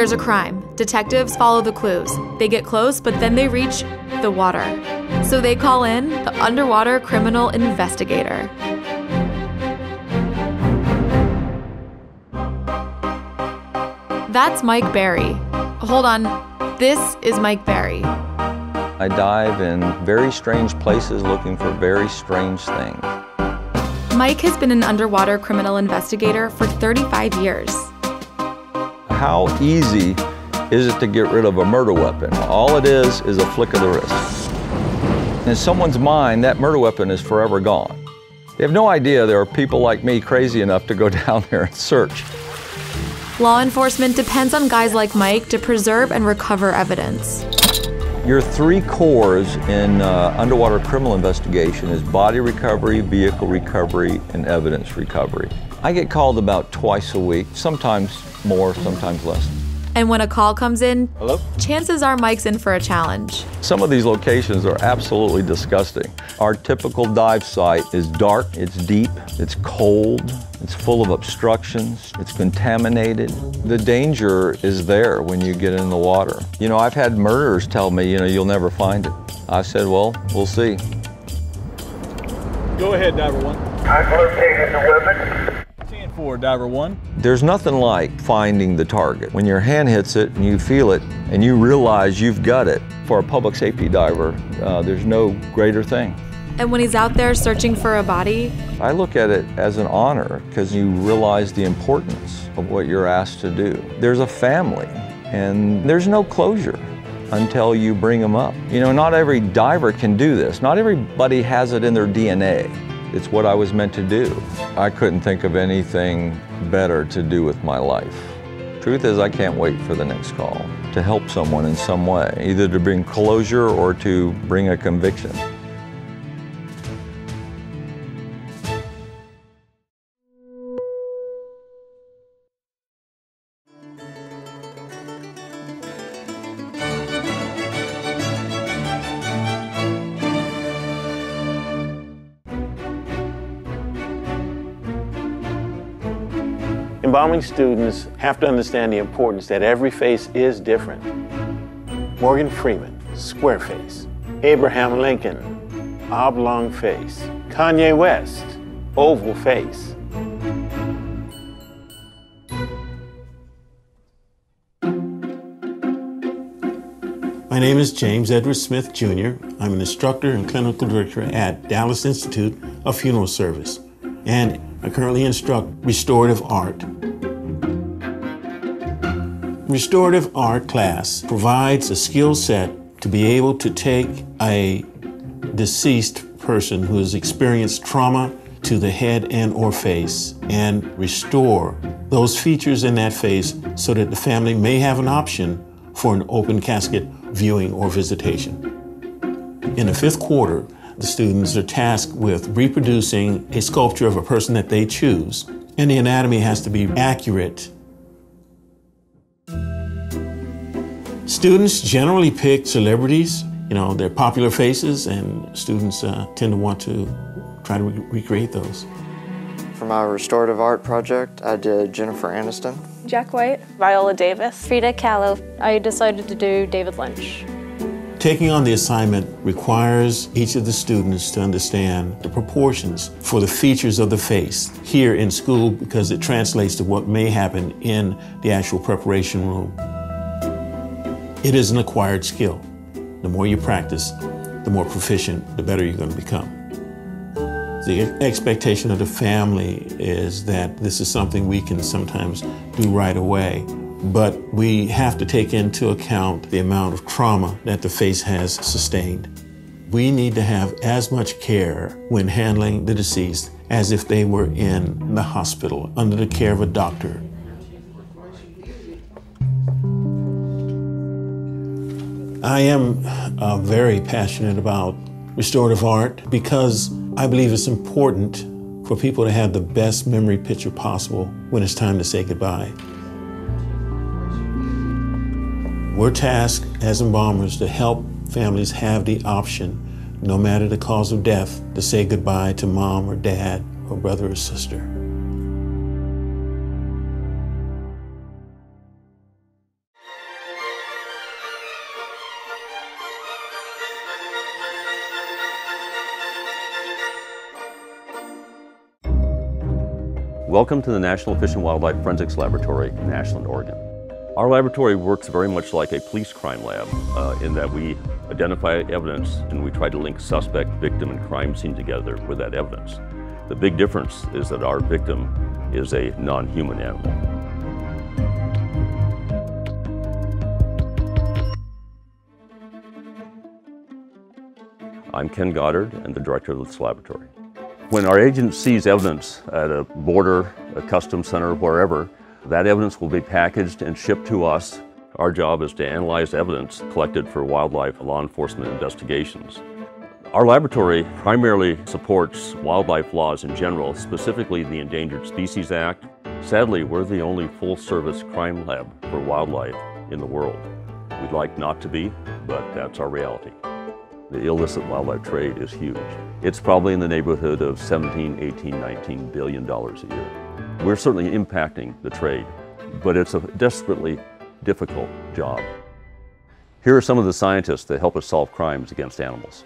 There's a crime. Detectives follow the clues. They get close, but then they reach the water. So they call in the underwater criminal investigator. That's Mike Barry. Hold on. This is Mike Barry. I dive in very strange places looking for very strange things. Mike has been an underwater criminal investigator for 35 years. How easy is it to get rid of a murder weapon? All it is a flick of the wrist. In someone's mind, that murder weapon is forever gone. They have no idea there are people like me crazy enough to go down there and search. Law enforcement depends on guys like Mike to preserve and recover evidence. Your three cores in underwater criminal investigation is body recovery, vehicle recovery, and evidence recovery. I get called about twice a week, sometimes more, sometimes less. And when a call comes in, hello? Chances are Mike's in for a challenge. Some of these locations are absolutely disgusting. Our typical dive site is dark, it's deep, it's cold, it's full of obstructions, it's contaminated. The danger is there when you get in the water. You know, I've had murderers tell me, you know, you'll never find it. I said, well, we'll see. Go ahead, Diver 1. I've located the weapon. 10-4, Diver 1. There's nothing like finding the target. When your hand hits it and you feel it and you realize you've got it, for a public safety diver, there's no greater thing. And when he's out there searching for a body? I look at it as an honor because you realize the importance of what you're asked to do. There's a family and there's no closure until you bring them up. You know, not every diver can do this. Not everybody has it in their DNA. It's what I was meant to do. I couldn't think of anything better to do with my life. Truth is, I can't wait for the next call to help someone in some way, either to bring closure or to bring a conviction. Embalming students have to understand the importance that every face is different. Morgan Freeman, square face. Abraham Lincoln, oblong face. Kanye West, oval face. My name is James Edward Smith, Jr. I'm an instructor and clinical director at Dallas Institute of Funeral Service, and I currently instruct restorative art. Restorative art class provides a skill set to be able to take a deceased person who has experienced trauma to the head and or face and restore those features in that face so that the family may have an option for an open casket viewing or visitation. In the fifth quarter, the students are tasked with reproducing a sculpture of a person that they choose, and the anatomy has to be accurate. Students generally pick celebrities, you know, their popular faces, and students tend to want to try to recreate those. For my restorative art project, I did Jennifer Aniston, Jack White, Viola Davis, Frida Kahlo. I decided to do David Lynch. Taking on the assignment requires each of the students to understand the proportions for the features of the face here in school because it translates to what may happen in the actual preparation room. It is an acquired skill. The more you practice, the more proficient, the better you're going to become. The expectation of the family is that this is something we can sometimes do right away. But we have to take into account the amount of trauma that the face has sustained. We need to have as much care when handling the deceased as if they were in the hospital under the care of a doctor. I am very passionate about restorative art because I believe it's important for people to have the best memory picture possible when it's time to say goodbye. We're tasked as embalmers to help families have the option, no matter the cause of death, to say goodbye to mom or dad or brother or sister. Welcome to the National Fish and Wildlife Forensics Laboratory in Ashland, Oregon. Our laboratory works very much like a police crime lab in that we identify evidence and we try to link suspect, victim, and crime scene together with that evidence. The big difference is that our victim is a non-human animal. I'm Ken Goddard and the director of this laboratory. When our agent sees evidence at a border, a customs center, wherever, that evidence will be packaged and shipped to us. Our job is to analyze evidence collected for wildlife law enforcement investigations. Our laboratory primarily supports wildlife laws in general, specifically the Endangered Species Act. Sadly, we're the only full-service crime lab for wildlife in the world. We'd like not to be, but that's our reality. The illicit wildlife trade is huge. It's probably in the neighborhood of $17, $18, $19 billion a year. We're certainly impacting the trade, but it's a desperately difficult job. Here are some of the scientists that help us solve crimes against animals.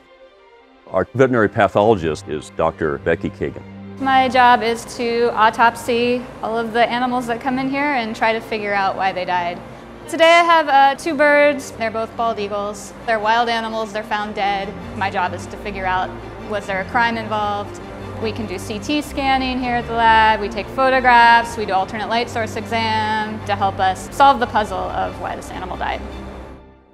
Our veterinary pathologist is Dr. Becky Kagan. My job is to autopsy all of the animals that come in here and try to figure out why they died. Today I have two birds. They're both bald eagles. They're wild animals, they're found dead. My job is to figure out, was there a crime involved? We can do CT scanning here at the lab, we take photographs, we do alternate light source exam to help us solve the puzzle of why this animal died.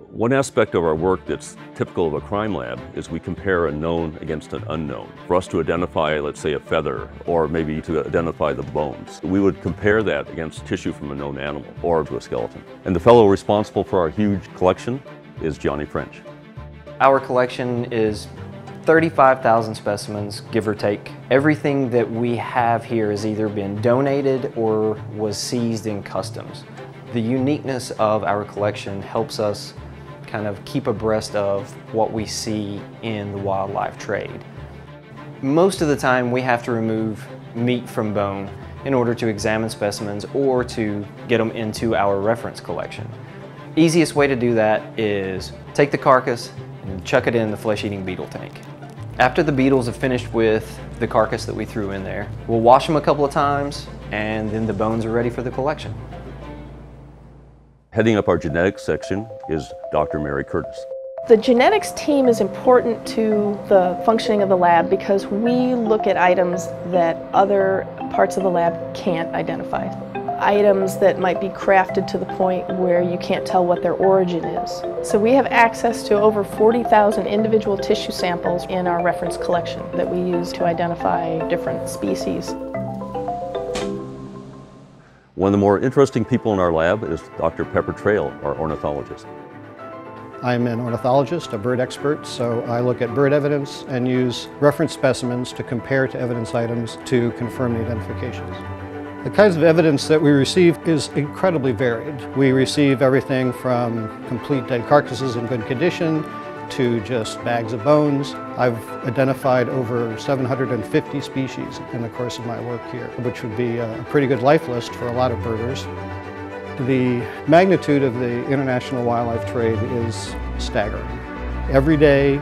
One aspect of our work that's typical of a crime lab is we compare a known against an unknown. For us to identify, let's say, a feather, or maybe to identify the bones, we would compare that against tissue from a known animal or to a skeleton. And the fellow responsible for our huge collection is Johnny French. Our collection is 35,000 specimens, give or take. Everything that we have here has either been donated or was seized in customs. The uniqueness of our collection helps us kind of keep abreast of what we see in the wildlife trade. Most of the time we have to remove meat from bone in order to examine specimens or to get them into our reference collection. Easiest way to do that is take the carcass and chuck it in the flesh-eating beetle tank. After the beetles have finished with the carcass that we threw in there, we'll wash them a couple of times and then the bones are ready for the collection. Heading up our genetics section is Dr. Mary Curtis. The genetics team is important to the functioning of the lab because we look at items that other parts of the lab can't identify. Items that might be crafted to the point where you can't tell what their origin is. So we have access to over 40,000 individual tissue samples in our reference collection that we use to identify different species. One of the more interesting people in our lab is Dr. Pepper Trail, our ornithologist. I'm an ornithologist, a bird expert, so I look at bird evidence and use reference specimens to compare to evidence items to confirm the identifications. The kinds of evidence that we receive is incredibly varied. We receive everything from complete dead carcasses in good condition to just bags of bones. I've identified over 750 species in the course of my work here, which would be a pretty good life list for a lot of birders. The magnitude of the international wildlife trade is staggering. Every day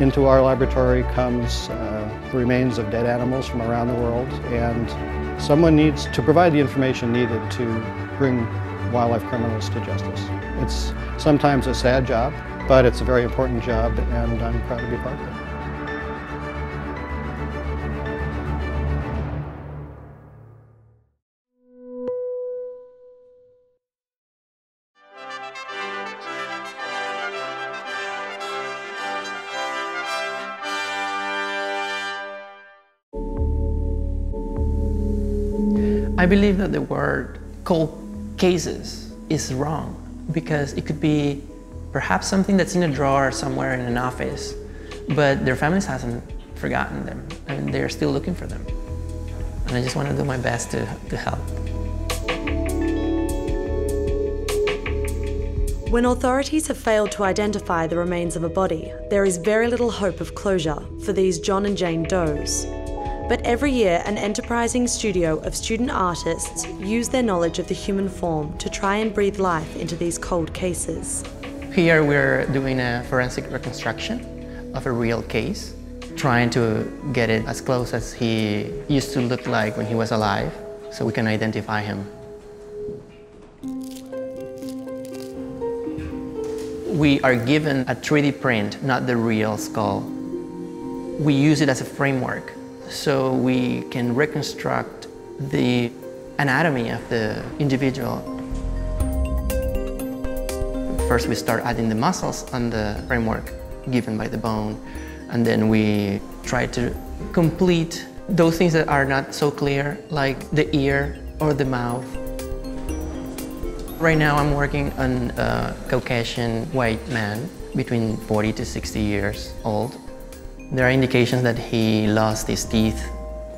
into our laboratory comes the remains of dead animals from around the world, and someone needs to provide the information needed to bring wildlife criminals to justice. It's sometimes a sad job, but it's a very important job, and I'm proud to be part of it. I believe that the word cold cases is wrong because it could be perhaps something that's in a drawer somewhere in an office, but their families haven't forgotten them, and they're still looking for them. And I just want to do my best to help. When authorities have failed to identify the remains of a body, there is very little hope of closure for these John and Jane Does. But every year, an enterprising studio of student artists use their knowledge of the human form to try and breathe life into these cold cases. Here we're doing a forensic reconstruction of a real case, trying to get it as close as he used to look like when he was alive. so we can identify him. We are given a 3D print, not the real skull. We use it as a framework so we can reconstruct the anatomy of the individual. First, we start adding the muscles on the framework given by the bone, and then we try to complete those things that are not so clear, like the ear or the mouth. Right now, I'm working on a Caucasian white man between 40 to 60 years old. There are indications that he lost his teeth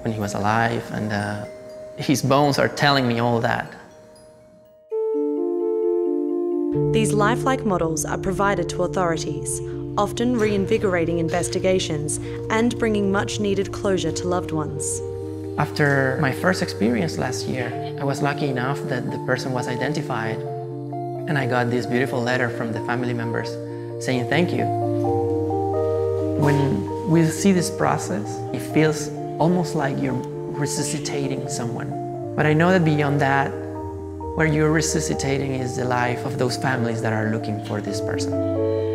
when he was alive, and his bones are telling me all that. These lifelike models are provided to authorities, often reinvigorating investigations and bringing much needed closure to loved ones. After my first experience last year, I was lucky enough that the person was identified, and I got this beautiful letter from the family members saying thank you. When we see this process, it feels almost like you're resuscitating someone. But I know that beyond that, what you're resuscitating is the life of those families that are looking for this person.